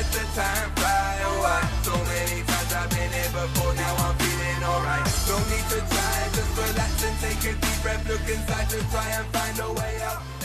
let the time fly away. So many times I've been here before, now I'm feeling alright. No need to try, just relax and take a deep breath. Look inside to try and find a way out.